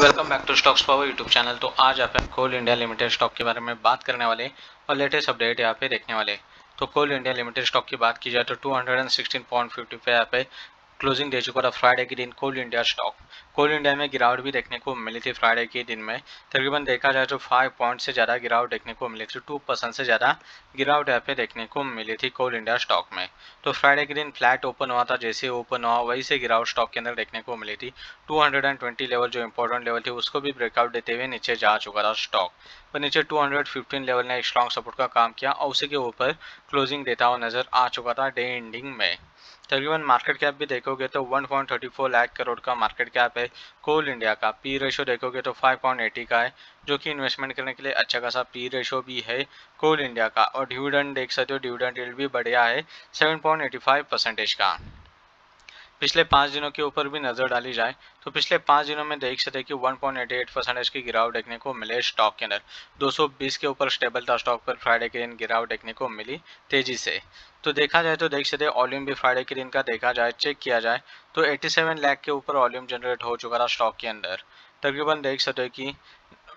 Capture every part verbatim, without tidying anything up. Welcome back to stocks power YouTube channel. तो आज आप कोल इंडिया लिमिटेड स्टॉक के बारे में बात करने वाले और लेटेस्ट अपडेट यहाँ पे देखने वाले। तो कोल इंडिया लिमिटेड स्टॉक की बात की जाए तो दो सौ सोलह पॉइंट पचास पे यहाँ पे क्लोजिंग दे चुका था फ्राइडे के दिन। कोल इंडिया स्टॉक कोल इंडिया में गिरावट भी देखने को मिली थी फ्राइडे के दिन में। तकरीबन देखा जाए तो फाइव पॉइंट से ज़्यादा गिरावट देखने को मिली थी, टू परसेंट से ज़्यादा गिरावट यहाँ पे देखने को मिली थी कोल इंडिया स्टॉक में। तो फ्राइडे के दिन फ्लैट ओपन हुआ था, जैसे ओपन हुआ वहीं से गिरावट स्टॉक के अंदर देखने को मिली थी। Two hundred and twenty level जो इंपॉर्टेंट लेवल थी उसको भी ब्रेकआउट देते हुए नीचे जा चुका था स्टॉक। पर नीचे टू हंड्रेड फिफ्टीन लेवल ने एक स्ट्रॉन्ग सपोर्ट का काम किया और उसी के ऊपर क्लोजिंग देता हुआ नजर आ चुका था डे एंडिंग में। तकरीबन मार्केट कैप भी देखोगे तो एक पॉइंट तीन चार लाख करोड़ का मार्केट कैप है कोल इंडिया का। पी रेशो देखोगे तो पाँच पॉइंट अस्सी का है, जो कि इन्वेस्टमेंट करने के लिए अच्छा खासा पी रेशो भी है कोल इंडिया का। और डिविडेंड देख सकते हो, डिविडेंड यील्ड भी बढ़िया है सात पॉइंट पचासी परसेंटेज का। पिछले पाँच दिनों के ऊपर भी नज़र डाली जाए तो पिछले पाँच दिनों में देख सकते हैं कि एक पॉइंट अठासी परसेंटेज की गिरावट देखने को मिले स्टॉक के अंदर। दो सौ बीस के ऊपर स्टेबल था स्टॉक पर, फ्राइडे के दिन गिरावट देखने को मिली तेज़ी से। तो देखा जाए तो देख सकते वॉल्यूम भी फ्राइडे के दिन का देखा जाए चेक किया जाए तो सत्तासी लाख के ऊपर वॉल्यूम जनरेट हो चुका था स्टॉक के अंदर। तकरीबन देख सकते कि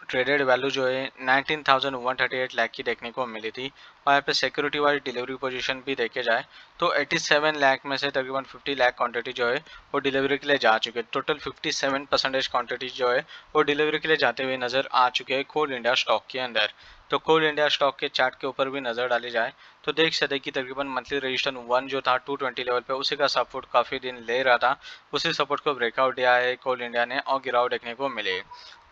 ट्रेडेड वैल्यू जो है उन्नीस हज़ार एक सौ अड़तीस लाख की देखने को मिली थी। और यहाँ पे सिक्योरिटी वाइज डिलीवरी पोजीशन भी देखे जाए तो सत्तासी लाख में से तकरीबन पचास लाख क्वांटिटी जो है वो डिलीवरी के लिए जा चुके हैं। टोटल सत्तावन परसेंटेज क्वांटिटी जो है वो डिलीवरी के लिए जाते हुए नज़र आ चुके हैं कोल इंडिया स्टॉक के अंदर। तो कोल इंडिया स्टॉक के चार्ट के ऊपर भी नज़र डाली जाए तो देख सकते कि तकरीबन मंथली रजिस्टेंस वन जो था दो सौ बीस लेवल पे उसी का सपोर्ट काफ़ी दिन ले रहा था, उसी सपोर्ट को ब्रेकआउट दिया है कोल इंडिया ने और गिरावट देखने को मिले।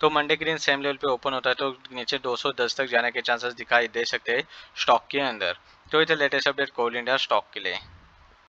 तो मंडे के दिन सेम लेवल पे ओपन होता है तो नीचे दो सौ दस तक जाने के चांसेस दिखाई दे सकते हैं स्टॉक के अंदर। तो ये थे लेटेस्ट अपडेट कोल इंडिया स्टॉक के लिए।